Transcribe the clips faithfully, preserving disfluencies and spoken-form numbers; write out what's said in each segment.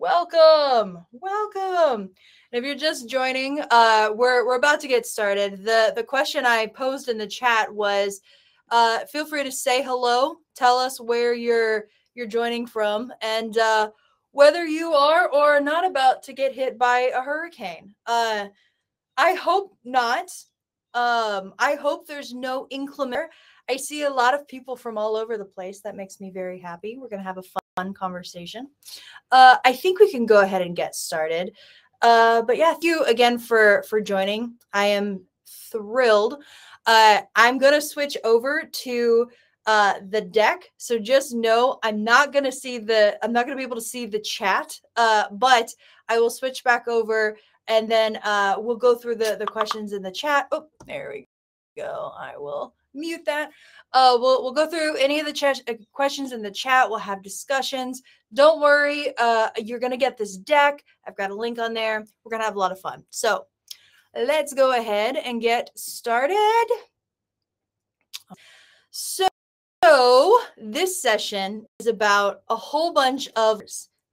Welcome, welcome. And if you're just joining, uh, we're we're about to get started. The the question I posed in the chat was, uh, feel free to say hello, tell us where you're you're joining from, and uh, whether you are or are not about to get hit by a hurricane. Uh, I hope not. Um, I hope there's no inclement. I see a lot of people from all over the place. That makes me very happy. We're going to have a fun conversation. Uh, I think we can go ahead and get started. Uh, but yeah, thank you again for, for joining. I am thrilled. Uh, I'm going to switch over to uh, the deck. So just know I'm not going to see the, I'm not going to be able to see the chat, uh, but I will switch back over and then uh, we'll go through the, the questions in the chat. Oh, there we go. I will mute that. Uh, we'll we'll go through any of the chat uh, questions in the chat. We'll have discussions. Don't worry. Uh, you're gonna get this deck. I've got a link on there. We're gonna have a lot of fun. So let's go ahead and get started. So, so this session is about a whole bunch of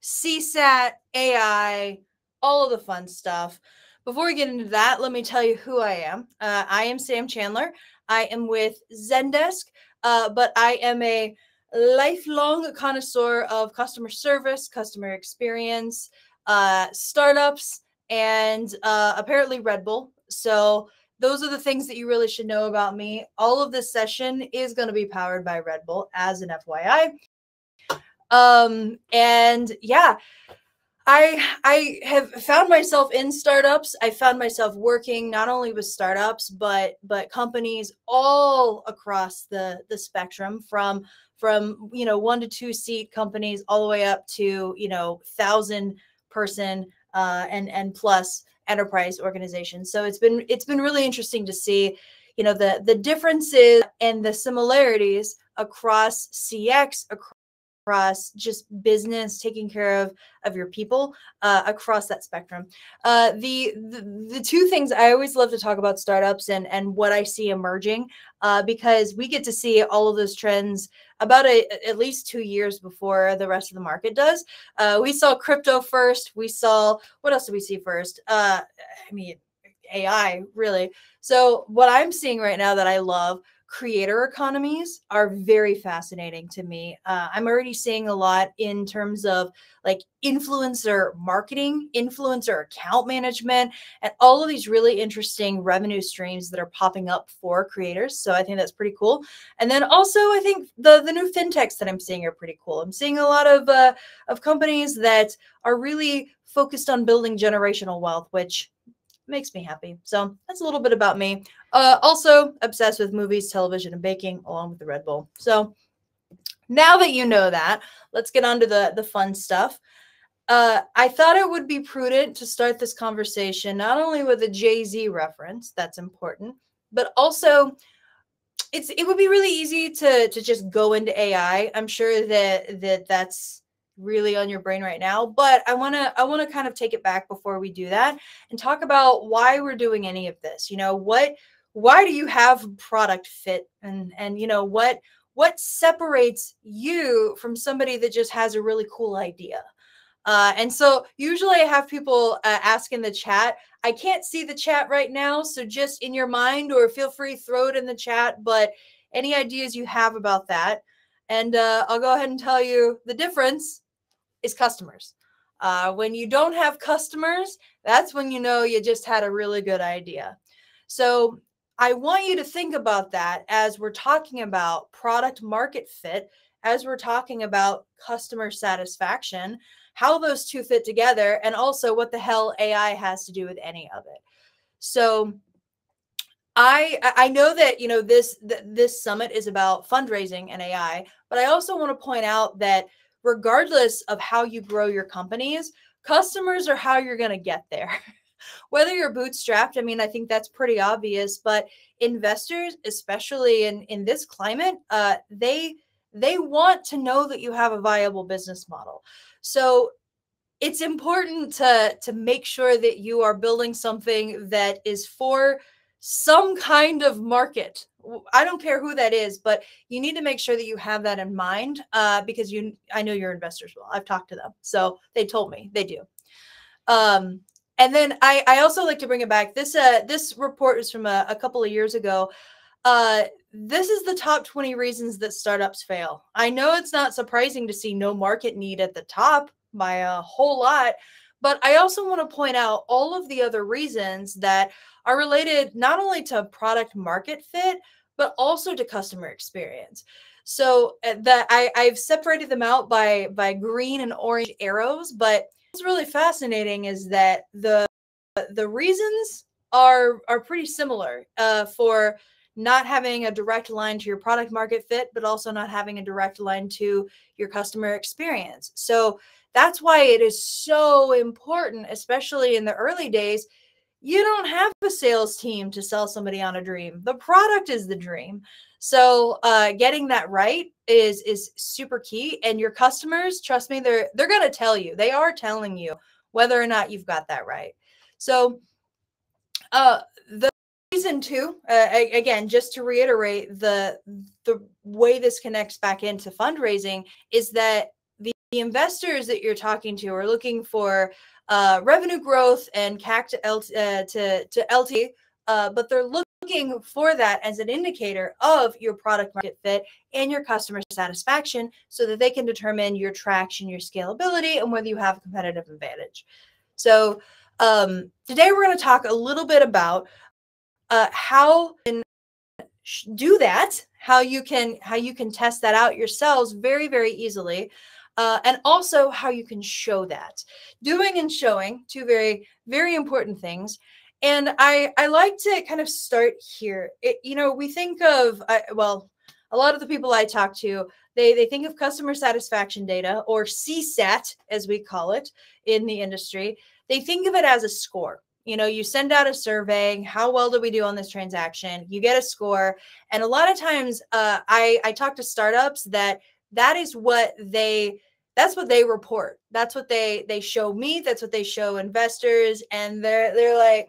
C SAT, A I, all of the fun stuff. Before we get into that, let me tell you who I am. Uh, I am Sam Chandler. I am with Zendesk, uh, but I am a lifelong connoisseur of customer service, customer experience, uh, startups, and uh, apparently Red Bull. So those are the things that you really should know about me. All of this session is going to be powered by Red Bull, as an F Y I. Um, and yeah, I, I have found myself in startups. I found myself working not only with startups, but but companies all across the, the spectrum, from from you know one to two seat companies all the way up to you know thousand person uh, and and plus enterprise organizations. So it's been it's been really interesting to see you know the the differences and the similarities across C X, across across just business, taking care of, of your people uh, across that spectrum. Uh, the, the the two things I always love to talk about startups and, and what I see emerging, uh, because we get to see all of those trends about a, at least two years before the rest of the market does. Uh, we saw crypto first. We saw, what else did we see first? Uh, I mean, A I, really. So what I'm seeing right now that I love, creator economies are very fascinating to me. Uh, I'm already seeing a lot in terms of like influencer marketing, influencer account management, and all of these really interesting revenue streams that are popping up for creators. So I think that's pretty cool. And then also I think the, the new fintechs that I'm seeing are pretty cool. I'm seeing a lot of, uh, of companies that are really focused on building generational wealth, which makes me happy. So that's a little bit about me. Uh, also obsessed with movies, television, and baking, along with the Red Bull. So now that you know that, let's get on to the, the fun stuff. Uh, I thought it would be prudent to start this conversation not only with a Jay-Z reference, that's important, but also it's it would be really easy to, to just go into A I. I'm sure that, that that's really on your brain right now, but I want to I want to kind of take it back before we do that and talk about why we're doing any of this. You know, what why do you have product fit, and and you know what what separates you from somebody that just has a really cool idea? Uh, and so usually I have people uh, ask in the chat. I can't see the chat right now, so just in your mind, or feel free throw it in the chat, but any ideas you have about that. And uh, I'll go ahead and tell you the difference is customers. Uh, when you don't have customers, that's when you know you just had a really good idea. So I want you to think about that as we're talking about product market fit, as we're talking about customer satisfaction, how those two fit together, and also what the hell A I has to do with any of it. So I, I know that, you know, this, th this summit is about fundraising and A I, but I also want to point out that regardless of how you grow your companies, customers are how you're going to get there. Whether you're bootstrapped, I mean, I think that's pretty obvious, but investors, especially in, in this climate, uh, they, they want to know that you have a viable business model. So it's important to, to make sure that you are building something that is for some kind of market. I don't care who that is, but you need to make sure that you have that in mind uh, because you, I know your investors will. I've talked to them. So they told me they do. Um, and then I, I also like to bring it back. This, uh, this report is from a, a couple of years ago. Uh, this is the top twenty reasons that startups fail. I know it's not surprising to see no market need at the top by a whole lot, but I also want to point out all of the other reasons that are related not only to product market fit, but also to customer experience. So that I, I've separated them out by, by green and orange arrows, but what's really fascinating is that the, the reasons are, are pretty similar uh, for not having a direct line to your product market fit, but also not having a direct line to your customer experience. So that's why it is so important, especially in the early days. You don't have a sales team to sell somebody on a dream. The product is the dream. So uh, getting that right is is super key. And your customers, trust me, they're they're going to tell you. They are telling you whether or not you've got that right. So uh, the reason two, uh, again, just to reiterate, the the way this connects back into fundraising is that the, the investors that you're talking to are looking for Uh, revenue growth and C A C to, L T, uh, to, to L T, uh, but they're looking for that as an indicator of your product market fit and your customer satisfaction so that they can determine your traction, your scalability, and whether you have a competitive advantage. So um, today we're going to talk a little bit about uh, how you can do that, how you can, how you can test that out yourselves very, very easily. Uh, and also how you can show that. Doing and showing, two very, very important things. And I, I like to kind of start here. It, you know, we think of, uh, well, a lot of the people I talk to, they, they think of customer satisfaction data, or C SAT, as we call it in the industry. They think of it as a score. You know, you send out a survey, how well do we do on this transaction? You get a score. And a lot of times uh, I, I talk to startups that that is what they... That's what they report. That's what they they show me. That's what they show investors. And they're they're like,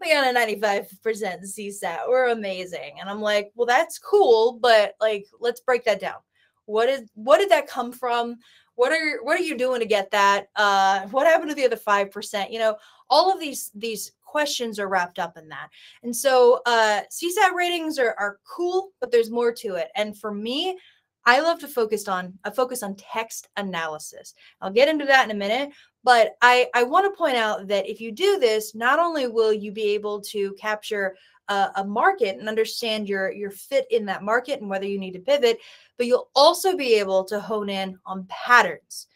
we got a ninety-five percent C SAT. We're amazing. And I'm like, well, that's cool, but like, let's break that down. What is what did that come from? What are what are you doing to get that? Uh, what happened to the other five percent? You know, all of these these questions are wrapped up in that. And so uh, C SAT ratings are are cool, but there's more to it. And for me, I love to focus on a focus on text analysis. I'll get into that in a minute, but I, I want to point out that if you do this, not only will you be able to capture a, a market and understand your, your fit in that market and whether you need to pivot, but you'll also be able to hone in on patterns.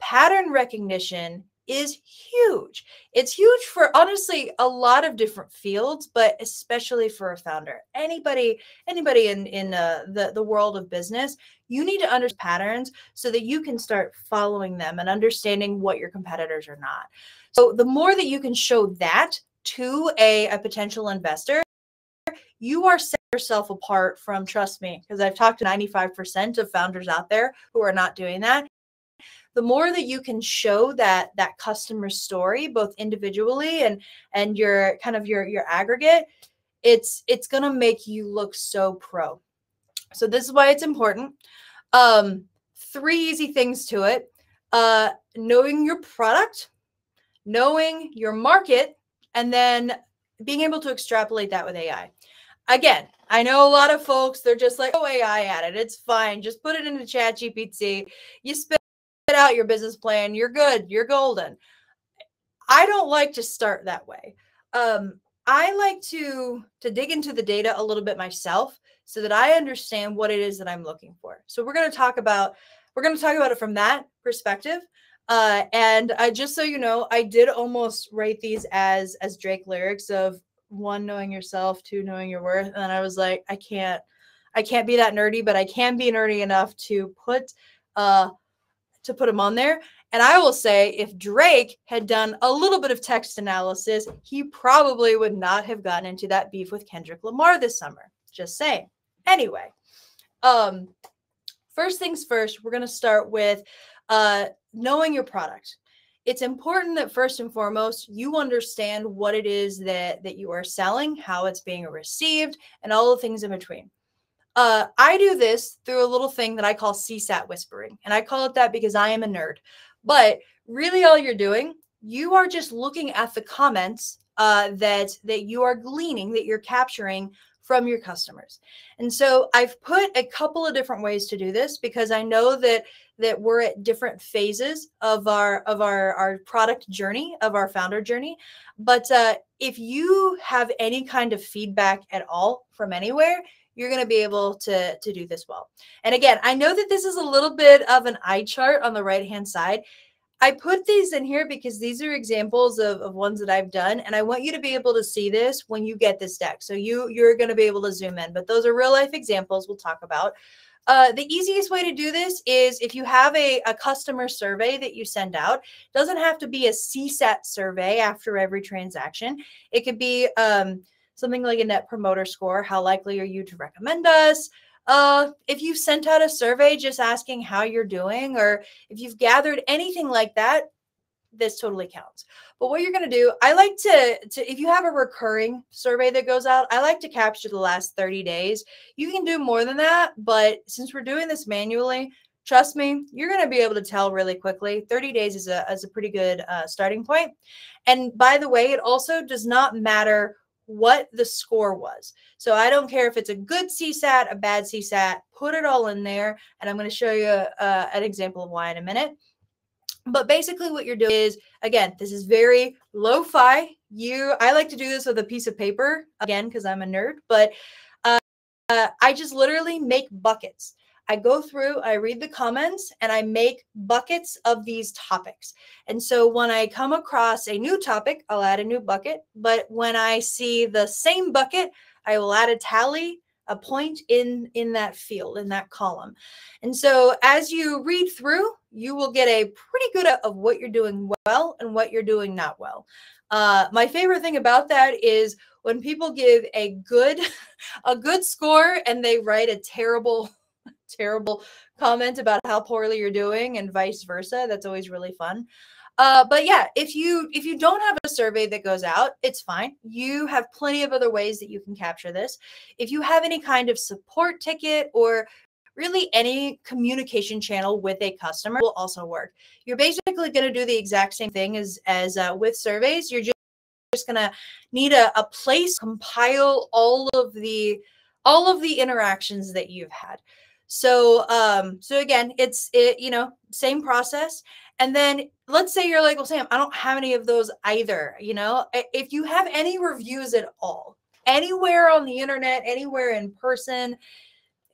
Pattern recognition is huge. It's huge for honestly a lot of different fields, but especially for a founder. Anybody, anybody in in uh, the the world of business, you need to understand patterns so that you can start following them and understanding what your competitors are not. So the more that you can show that to a, a potential investor, you are setting yourself apart from, trust me, because I've talked to ninety-five percent of founders out there who are not doing that. The more that you can show that that customer story, both individually and and your kind of your your aggregate, it's it's gonna make you look so pro. So this is why it's important. Um, three easy things to it: uh, knowing your product, knowing your market, and then being able to extrapolate that with A I. Again, I know a lot of folks, they're just like, oh, A I at it, it's fine. Just put it into Chat G P T. You spit out your business plan, you're good, you're golden. I don't like to start that way. Um, I like to, to dig into the data a little bit myself so that I understand what it is that I'm looking for. So we're going to talk about, we're going to talk about it from that perspective. Uh, and I, just so you know, I did almost rate these as, as Drake lyrics of one, knowing yourself, two, knowing your worth. And I was like, I can't, I can't be that nerdy, but I can be nerdy enough to put, uh, to put him on there. And I will say, if Drake had done a little bit of text analysis, he probably would not have gotten into that beef with Kendrick Lamar this summer. Just saying. Anyway, um, first things first, we're going to start with uh, knowing your product. it's important that first and foremost, you understand what it is that, that you are selling, how it's being received, and all the things in between. Uh, I do this through a little thing that I call C SAT whispering, and I call it that because I am a nerd. But really all you're doing, you are just looking at the comments uh, that, that you are gleaning, that you're capturing from your customers. And so I've put a couple of different ways to do this because I know that that we're at different phases of our of our, our product journey, of our founder journey. But uh, if you have any kind of feedback at all from anywhere, you're going to be able to, to do this well. And again, I know that this is a little bit of an eye chart on the right-hand side. I put these in here because these are examples of, of ones that I've done. And I want you to be able to see this when you get this deck. So you, you're going to be able to zoom in, but those are real life examples we'll talk about. Uh, the easiest way to do this is if you have a, a customer survey that you send out. It doesn't have to be a C SAT survey after every transaction. It could be um, something like a net promoter score. How likely are you to recommend us? Uh, if you've sent out a survey just asking how you're doing, or if you've gathered anything like that, this totally counts. But what you're going to do, I like to, to, if you have a recurring survey that goes out, I like to capture the last thirty days. You can do more than that, but since we're doing this manually, trust me, you're going to be able to tell really quickly. thirty days is a, is a pretty good uh, starting point. And by the way, it also does not matter what the score was. So I don't care if it's a good C SAT, a bad C SAT, put it all in there. And I'm going to show you uh, an example of why in a minute. But basically what you're doing is, again, this is very lo-fi. You, I like to do this with a piece of paper, again, because I'm a nerd, but uh, uh, I just literally make buckets. I go through, I read the comments, and I make buckets of these topics. And so when I come across a new topic, I'll add a new bucket. But when I see the same bucket, I will add a tally, a point in, in that field, in that column. And so as you read through, you will get a pretty good idea of what you're doing well and what you're doing not well. Uh, my favorite thing about that is when people give a good, a good score and they write a terrible terrible comment about how poorly you're doing and vice versa. That's always really fun. Uh, but yeah, if you if you don't have a survey that goes out, it's fine. You have plenty of other ways that you can capture this. If you have any kind of support ticket or really any communication channel with a customer, will also work. You're basically going to do the exact same thing as, as uh, with surveys. You're just, just going to need a, a place, compile all of the all of the interactions that you've had. So, um, so again, it's, it, you know, same process. And then let's say you're like, well, Sam, I don't have any of those either. You know, if you have any reviews at all, anywhere on the internet, anywhere in person,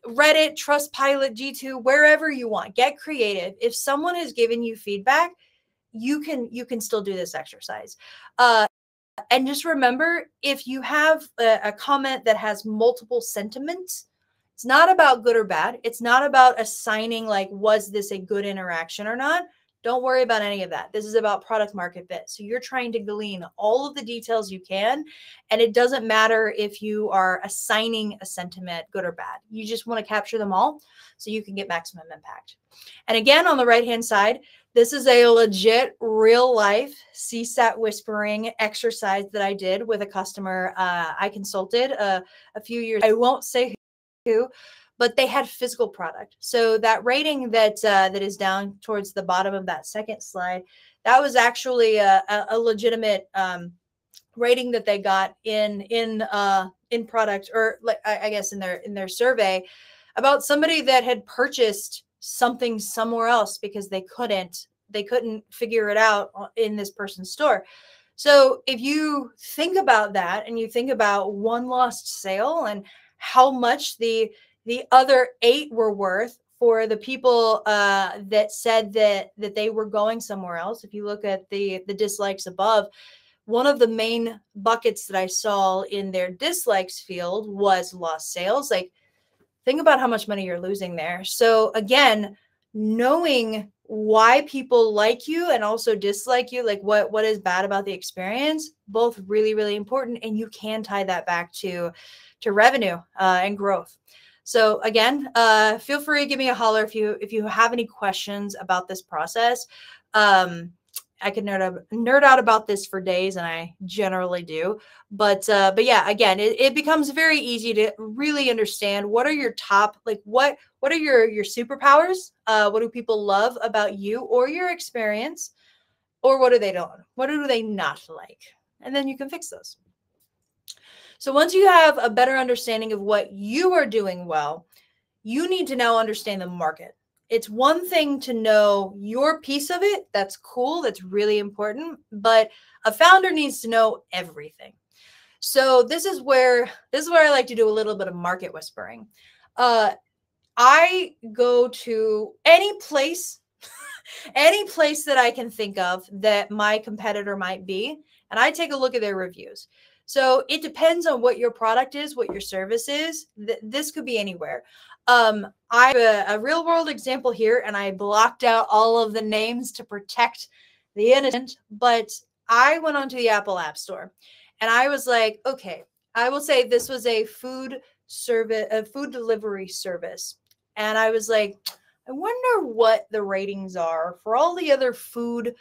Reddit, Trustpilot, G two, wherever you want, get creative. If someone has given you feedback, you can, you can still do this exercise. Uh, and just remember, if you have a, a comment that has multiple sentiments, it's not about good or bad. It's not about assigning, like, was this a good interaction or not? Don't worry about any of that. This is about product market fit. So you're trying to glean all of the details you can. And it doesn't matter if you are assigning a sentiment, good or bad. You just want to capture them all so you can get maximum impact. And again, on the right-hand side, this is a legit real life C SAT whispering exercise that I did with a customer uh, I consulted uh, a few years ago. I won't say who, but they had physical product. So that rating that uh, that is down towards the bottom of that second slide, that was actually a, a legitimate um, rating that they got in in uh, in product, or I guess in their in their survey, about somebody that had purchased something somewhere else because they couldn't they couldn't figure it out in this person's store. So if you think about that and you think about one lost sale and how much the the other eight were worth for the people uh, that said that that they were going somewhere else. If you look at the the dislikes above, one of the main buckets that I saw in their dislikes field was lost sales. Like, think about how much money you're losing there. So again, knowing why people like you and also dislike you, like what what is bad about the experience, both really, really important. And you can tie that back to to revenue uh, and growth. So again, uh, feel free to give me a holler if you if you have any questions about this process. Um, I could nerd, up, nerd out about this for days, and I generally do. But uh, but yeah, again, it, it becomes very easy to really understand what are your top, like what what are your your superpowers? Uh, what do people love about you or your experience? Or what do they don't? What do they not like? And then you can fix those. So once you have a better understanding of what you are doing well, you need to now understand the market. It's one thing to know your piece of it. That's cool. That's really important. But a founder needs to know everything. So this is where this is where I like to do a little bit of market whispering. Uh, I go to any place, any place that I can think of that my competitor might be, and I take a look at their reviews. So it depends on what your product is, what your service is. Th- this could be anywhere. Um, I have a, a real world example here, and I blocked out all of the names to protect the innocent, but I went onto the Apple App Store and I was like, okay, I will say this was a food service, a food delivery service. And I was like, I wonder what the ratings are for all the other food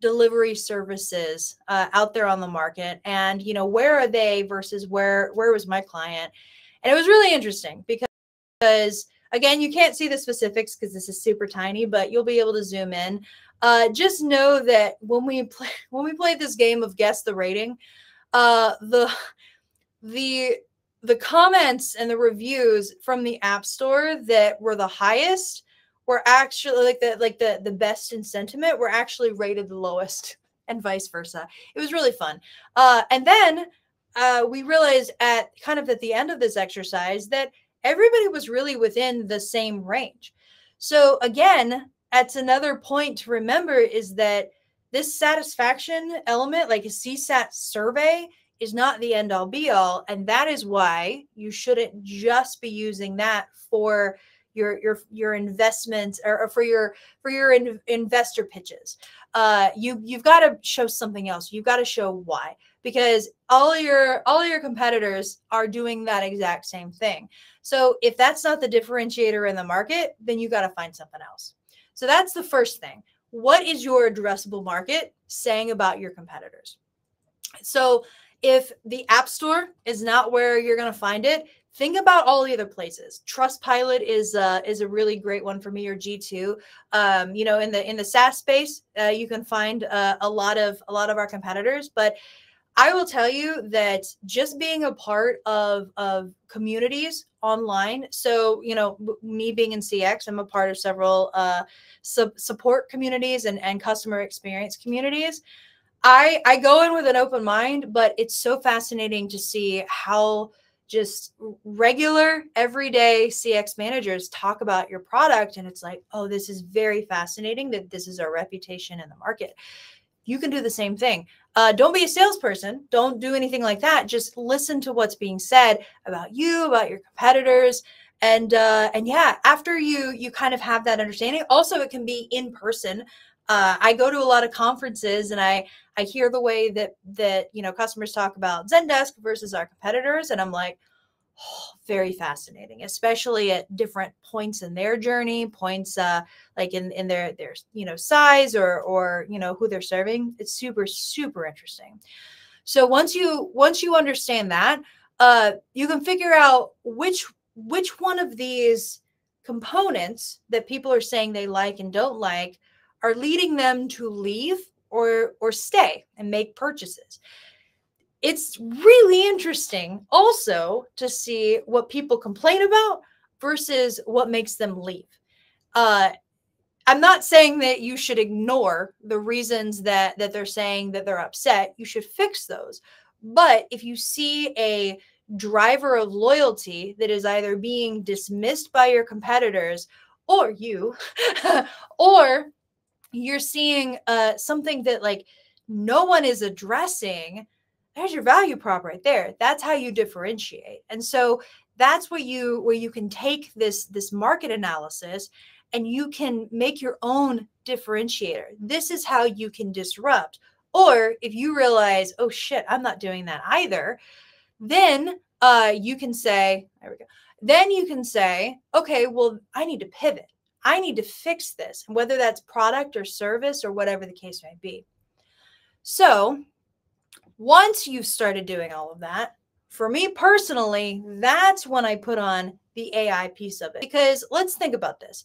delivery services uh, out there on the market. And, you know, where are they versus where, where was my client? And it was really interesting because Because again, you can't see the specifics because this is super tiny, but you'll be able to zoom in. Uh, just know that when we play, when we played this game of guess the rating, uh, the the the comments and the reviews from the App Store that were the highest were actually like the like the the best in sentiment were actually rated the lowest, and vice versa. It was really fun, uh, and then uh, we realized at kind of at the end of this exercise that everybody was really within the same range. So again, that's another point to remember is that this satisfaction element, like a C SAT survey, is not the end all be all. And that is why you shouldn't just be using that for your your your investments or, or for your for your in, investor pitches. Uh, you you've got to show something else. You've got to show why, because all your all your competitors are doing that exact same thing. So if that's not the differentiator in the market, then you got to find something else. So that's the first thing. What is your addressable market saying about your competitors? So if the App Store is not where you're going to find it, think about all the other places. Trustpilot is uh, is a really great one for me, or G two. Um, you know, in the in the SaaS space, uh, you can find uh, a lot of a lot of our competitors. But I will tell you that just being a part of of communities online. So you know, me being in C X, I'm a part of several uh, sub support communities and and customer experience communities. I I go in with an open mind, but it's so fascinating to see how just regular everyday C X managers talk about your product. And it's like, oh, this is very fascinating that this is our reputation in the market. You can do the same thing. Uh, don't be a salesperson. Don't do anything like that. Just listen to what's being said about you, about your competitors. And, uh, and yeah, after you, you kind of have that understanding. Also, it can be in person. Uh, I go to a lot of conferences and I, I hear the way that, that, you know, customers talk about Zendesk versus our competitors. And I'm like, oh, very fascinating, especially at different points in their journey, points uh, like in, in their, their, you know, size or, or, you know, who they're serving. It's super, super interesting. So once you, once you understand that, uh, you can figure out which, which one of these components that people are saying they like and don't like are leading them to leave or or stay and make purchases. It's really interesting also to see what people complain about versus what makes them leave. Uh, I'm not saying that you should ignore the reasons that, that they're saying that they're upset. You should fix those. But if you see a driver of loyalty that is either being dismissed by your competitors or you, or you're seeing uh, something that like no one is addressing, there's your value prop right there. That's how you differentiate. And so that's where you where you can take this, this market analysis and you can make your own differentiator. This is how you can disrupt. Or if you realize, oh shit, I'm not doing that either, then uh, you can say, there we go. Then you can say, okay, well, I need to pivot. I need to fix this, whether that's product or service or whatever the case may be. So once you've started doing all of that, for me personally, that's when I put on the A I piece of it. Because let's think about this.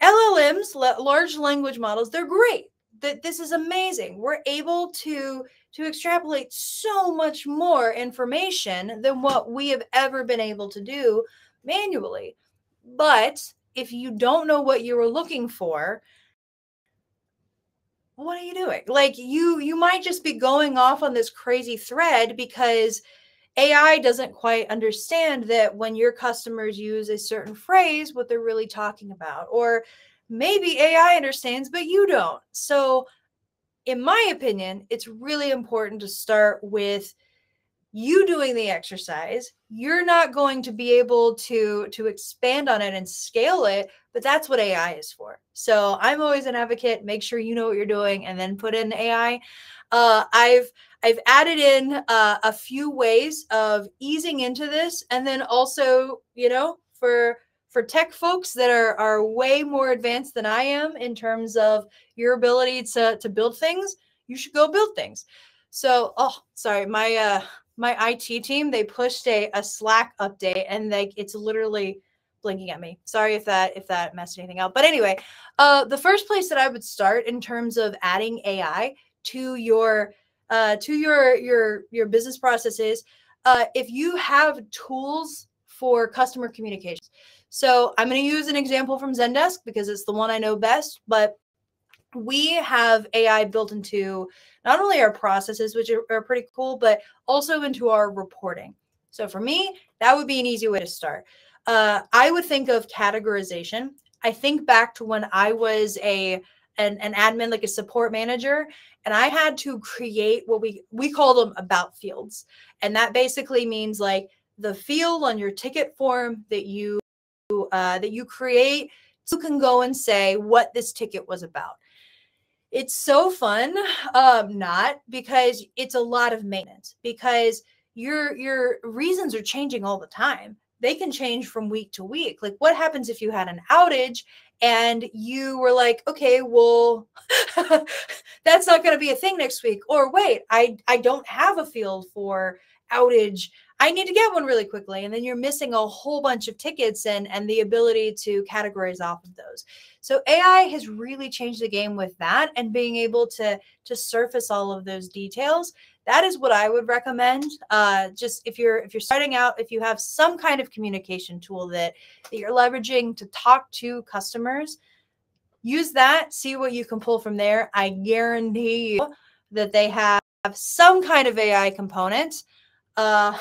L L Ms, large language models, they're great. That this is amazing. We're able to, to extrapolate so much more information than what we have ever been able to do manually. But if you don't know what you were looking for, what are you doing? Like you, you might just be going off on this crazy thread because A I doesn't quite understand that when your customers use a certain phrase, what they're really talking about, or maybe A I understands, but you don't. So in my opinion, it's really important to start with you doing the exercise. You're not going to be able to, to expand on it and scale it, but that's what A I is for. So I'm always an advocate. Make sure you know what you're doing and then put in A I. Uh, I've I've added in uh, a few ways of easing into this. And then also, you know, for for tech folks that are, are way more advanced than I am in terms of your ability to, to build things, you should go build things. So, oh, sorry, my... Uh, My I T team, they pushed a, a Slack update and like it's literally blinking at me. Sorry if that if that messed anything up. But anyway, uh, the first place that I would start in terms of adding A I to your uh, to your your your business processes, uh, if you have tools for customer communications. So I'm going to use an example from Zendesk because it's the one I know best, but we have A I built into not only our processes, which are, are pretty cool, but also into our reporting. So for me, that would be an easy way to start. Uh, I would think of categorization. I think back to when I was a an, an admin, like a support manager, and I had to create what we, we call them about fields. And that basically means like the field on your ticket form that you, uh, that you create, so you can go and say what this ticket was about. It's so fun, um, not because it's a lot of maintenance, because your your reasons are changing all the time. They can change from week to week. Like what happens if you had an outage and you were like, okay, well, that's not going to be a thing next week. Or wait, I, I don't have a field for outage. I need to get one really quickly. And then you're missing a whole bunch of tickets and, and the ability to categorize off of those. So A I has really changed the game with that and being able to, to surface all of those details. That is what I would recommend. Uh, just if you're if you're starting out, if you have some kind of communication tool that, that you're leveraging to talk to customers, use that, see what you can pull from there. I guarantee you that they have some kind of A I component. Uh,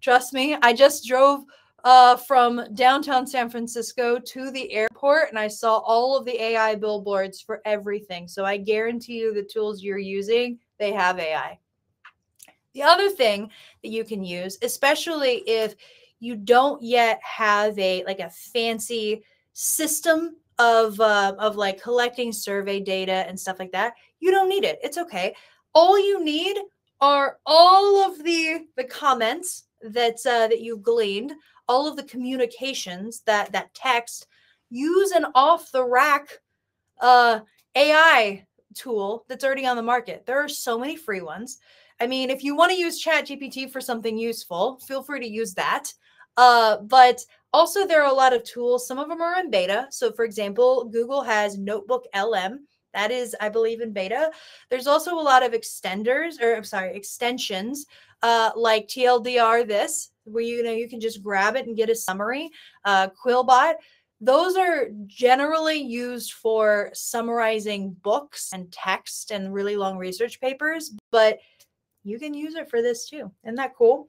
trust me, I just drove Uh, from downtown San Francisco to the airport, and I saw all of the A I billboards for everything. So I guarantee you the tools you're using, they have A I. The other thing that you can use, especially if you don't yet have a like a fancy system of, uh, of like collecting survey data and stuff like that, you don't need it. It's okay. All you need are all of the, the comments that, uh, that you've gleaned, all of the communications, that that text. Use an off-the-rack uh, A I tool that's already on the market. There are so many free ones. I mean, if you want to use ChatGPT for something useful, feel free to use that. Uh, but also there are a lot of tools. Some of them are in beta. So for example, Google has Notebook L M. That is, I believe, in beta. There's also a lot of extenders, or I'm sorry, extensions, uh, like T L D R this, where you know you can just grab it and get a summary. Uh, QuillBot, those are generally used for summarizing books and text and really long research papers, but you can use it for this too. Isn't that cool?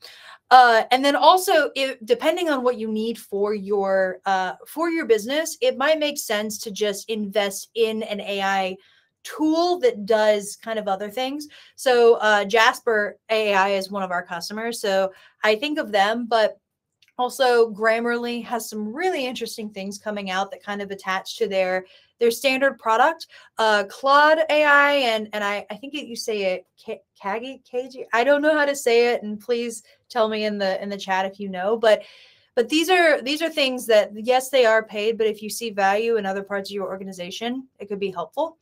Uh, and then also, if, depending on what you need for your uh, for your business, it might make sense to just invest in an A I tool that does kind of other things. So uh, Jasper A I is one of our customers, so I think of them, but also Grammarly has some really interesting things coming out that kind of attach to their their standard product. Uh, Claude A I, and and I, I think it, you say it, Kagi, Kagi, I don't know how to say it, and please tell me in the in the chat if you know, but But these are these are things that, yes, they are paid, but if you see value in other parts of your organization, it could be helpful.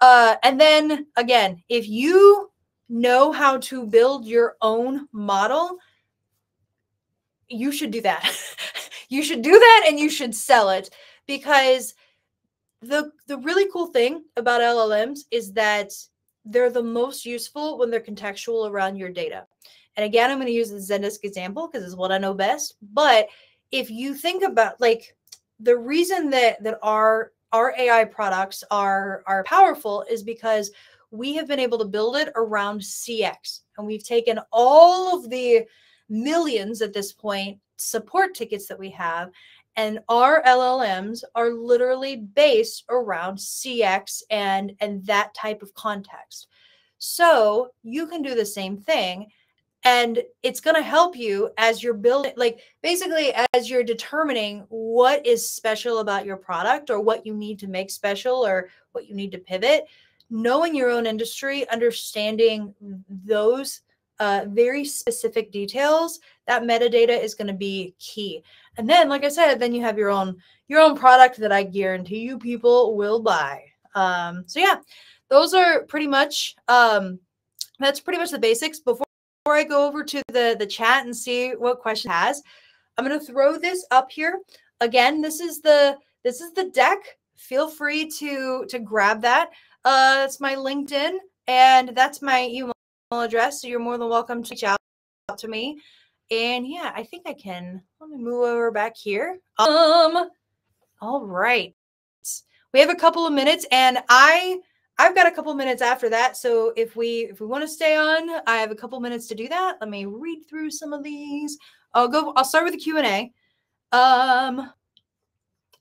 Uh, and then again, if you know how to build your own model, you should do that. You should do that and you should sell it, because the the really cool thing about L L Ms is that they're the most useful when they're contextual around your data. And again, I'm going to use the Zendesk example because it's what I know best. But if you think about, like, the reason that that our our A I products are are powerful is because we have been able to build it around C X, and we've taken all of the millions at this point support tickets that we have, and our L L Ms are literally based around C X and and that type of context. So you can do the same thing, and it's going to help you as you're building, like, basically as you're determining what is special about your product or what you need to make special or what you need to pivot. Knowing your own industry, understanding those uh, very specific details, that metadata is going to be key. And then, like I said, then you have your own, your own product that I guarantee you people will buy. Um, so yeah, those are pretty much, um, that's pretty much the basics. Before, before I go over to the, the chat and see what question has, I'm going to throw this up here. Again, this is the, this is the deck. Feel free to, to grab that. Uh, that's my LinkedIn and that's my email address. So you're more than welcome to reach out to me. And yeah, I think I can, let me move over back here. Um, all right. We have a couple of minutes, and I, I've got a couple of minutes after that. So if we, if we want to stay on, I have a couple of minutes to do that. Let me read through some of these. I'll go, I'll start with the Q and A. Um,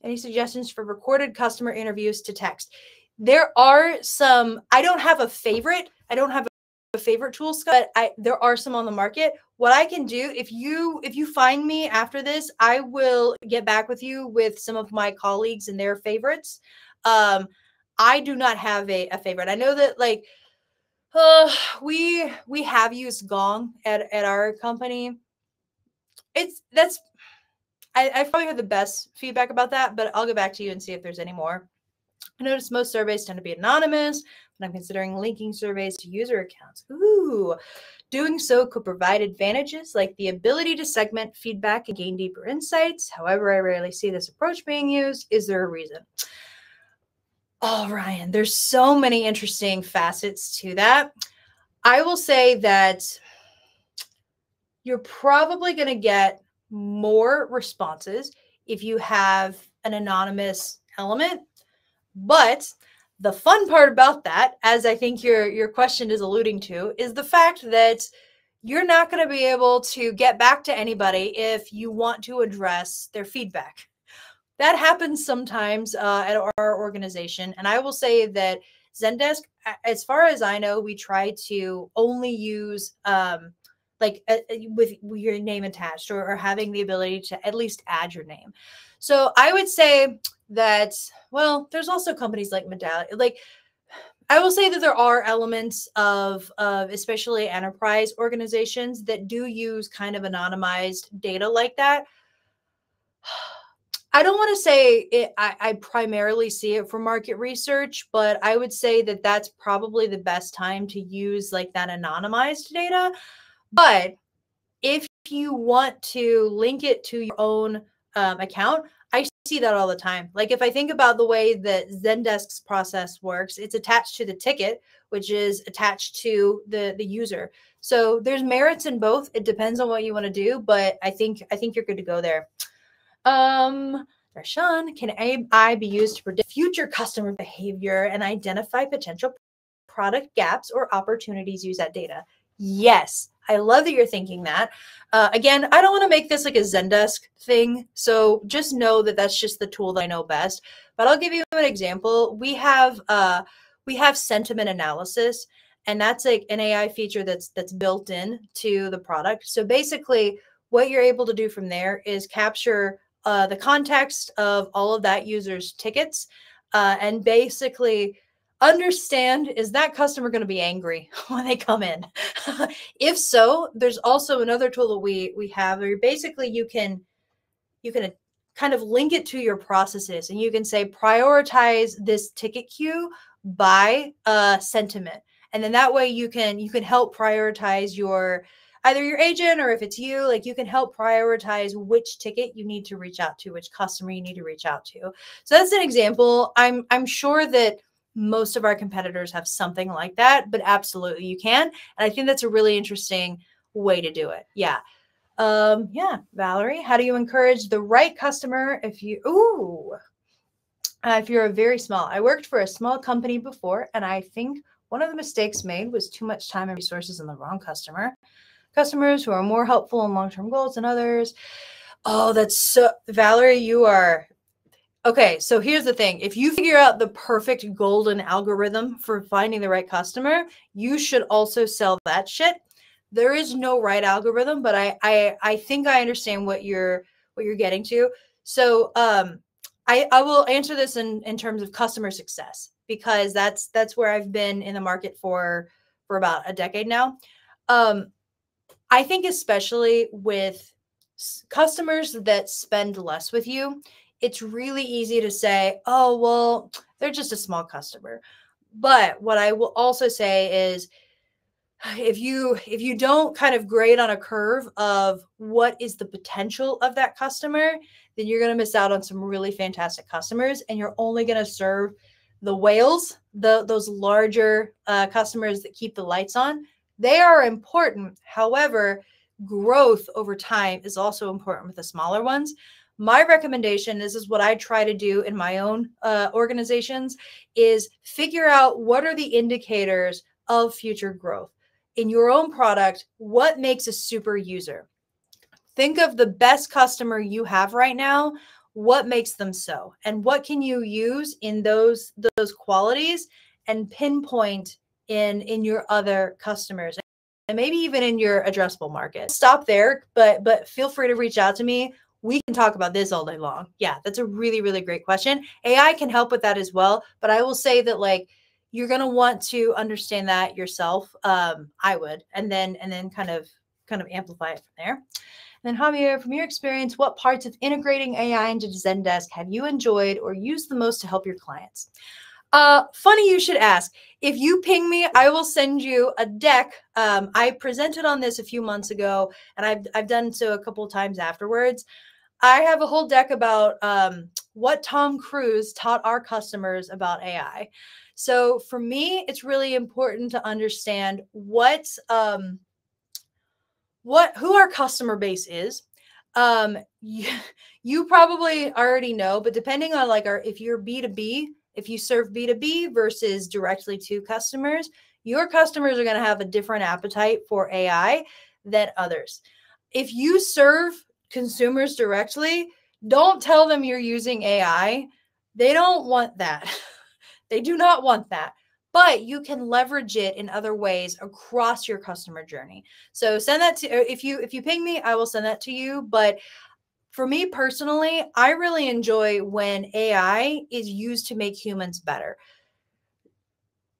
any suggestions for recorded customer interviews to text? There are some, I don't have a favorite. I don't have a favorite tool, Scott, but I, there are some on the market. What I can do, if you if you find me after this, I will get back with you with some of my colleagues and their favorites. Um, I do not have a, a favorite. I know that, like, uh, we we have used Gong at, at our company. It's that's I, I've probably had the best feedback about that, but I'll get back to you and see if there's any more. I noticed most surveys tend to be anonymous, but I'm considering linking surveys to user accounts. Ooh, doing so could provide advantages like the ability to segment feedback and gain deeper insights. However, I rarely see this approach being used. Is there a reason? Oh, Ryan, there's so many interesting facets to that. I will say that you're probably going to get more responses if you have an anonymous element. But the fun part about that, as I think your, your question is alluding to, is the fact that you're not going to be able to get back to anybody if you want to address their feedback. That happens sometimes uh, at our organization. And I will say that Zendesk, as far as I know, we try to only use um, like uh, with your name attached or, or having the ability to at least add your name. So I would say that, well, there's also companies like Medallia. Like, I will say that there are elements of, of especially enterprise organizations that do use kind of anonymized data like that. I don't want to say it, I, I primarily see it for market research, but I would say that that's probably the best time to use like that anonymized data. But if you want to link it to your own um, account, I see that all the time. Like, if I think about the way that Zendesk's process works, it's attached to the ticket, which is attached to the, the user. So there's merits in both. It depends on what you want to do, but I think, I think you're good to go there. Um, Rashan, can A I be used to predict future customer behavior and identify potential product gaps or opportunities use that data? Yes. I love that you're thinking that. Uh, again, I don't want to make this like a Zendesk thing. So just know that that's just the tool that I know best. But I'll give you an example. We have uh, we have sentiment analysis, and that's like an A I feature that's that's built in to the product. So basically, what you're able to do from there is capture uh, the context of all of that user's tickets, uh, and basically understand, is that customer going to be angry when they come in? If so, there's also another tool that we we have where basically you can you can kind of link it to your processes, and you can say prioritize this ticket queue by uh, sentiment. And then that way you can, you can help prioritize your, either your agent or if it's you, like you can help prioritize which ticket you need to reach out to, which customer you need to reach out to. So that's an example. I'm, I'm sure that most of our competitors have something like that, but absolutely you can. And I think that's a really interesting way to do it. Yeah. Um, yeah. Valerie, how do you encourage the right customer? If you, ooh, uh, if you're a very small, I worked for a small company before, and I think one of the mistakes made was too much time and resources on the wrong customer. Customers who are more helpful in long-term goals than others. Oh, that's so, Valerie, you are, okay. So here's the thing. If you figure out the perfect golden algorithm for finding the right customer, you should also sell that shit. There is no right algorithm, but I, I, I think I understand what you're, what you're getting to. So, um, I, I will answer this in, in terms of customer success, because that's, that's where I've been in the market for, for about a decade now. Um, I think especially with customers that spend less with you, it's really easy to say, oh, well, they're just a small customer. But what I will also say is if you if you don't kind of grade on a curve of what is the potential of that customer, then you're going to miss out on some really fantastic customers, and you're only going to serve the whales, the, those larger uh, customers that keep the lights on. They are important. However, growth over time is also important with the smaller ones. My recommendation, this is what I try to do in my own uh, organizations, is figure out what are the indicators of future growth. In your own product, what makes a super user? Think of the best customer you have right now. What makes them so? And what can you use in those, those qualities and pinpoint in in your other customers, and maybe even in your addressable market. Stop there, but but feel free to reach out to me. We can talk about this all day long. Yeah, that's a really, really great question. A I can help with that as well, but I will say that like you're gonna want to understand that yourself. Um, I would, and then and then kind of kind of amplify it from there. And then Javier, from your experience, what parts of integrating A I into Zendesk have you enjoyed or used the most to help your clients? Uh, funny you should ask. If you ping me, I will send you a deck. Um, I presented on this a few months ago, and I've, I've done so a couple of times afterwards. I have a whole deck about um, what Tom Cruise taught our customers about A I. So for me, it's really important to understand what, um, what who our customer base is. Um, you, you probably already know, but depending on like our, if you're B two B, if you serve B two B versus directly to customers, your customers are going to have a different appetite for A I than others. If you serve consumers directly, don't tell them you're using A I. They don't want that. They do not want that. But you can leverage it in other ways across your customer journey. So send that to, if you if you ping me, I will send that to you. But for me personally, I really enjoy when A I is used to make humans better.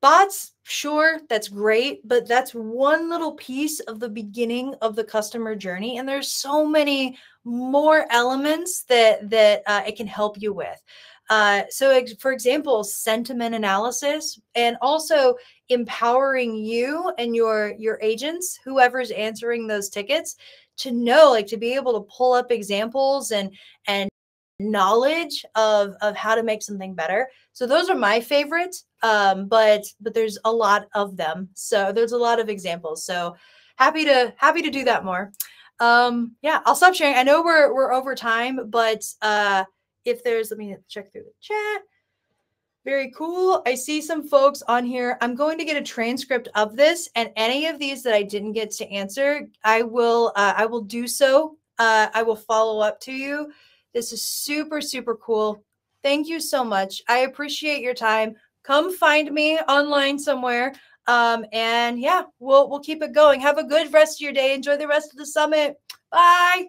Bots, sure, that's great, but that's one little piece of the beginning of the customer journey. And there's so many more elements that, that uh, it can help you with. Uh, so for example, sentiment analysis, and also empowering you and your, your agents, whoever's answering those tickets, to know, like to be able to pull up examples and, and knowledge of, of how to make something better. So those are my favorites. Um, but, but there's a lot of them. So there's a lot of examples. So happy to, happy to do that more. Um, yeah, I'll stop sharing. I know we're, we're over time, but, uh, if there's, let me check through the chat. Very cool. I see some folks on here. I'm going to get a transcript of this, and any of these that I didn't get to answer, I will, uh, I will do so. Uh, I will follow up to you. This is super, super cool. Thank you so much. I appreciate your time. Come find me online somewhere. Um, and yeah, we'll, we'll keep it going. Have a good rest of your day. Enjoy the rest of the summit. Bye.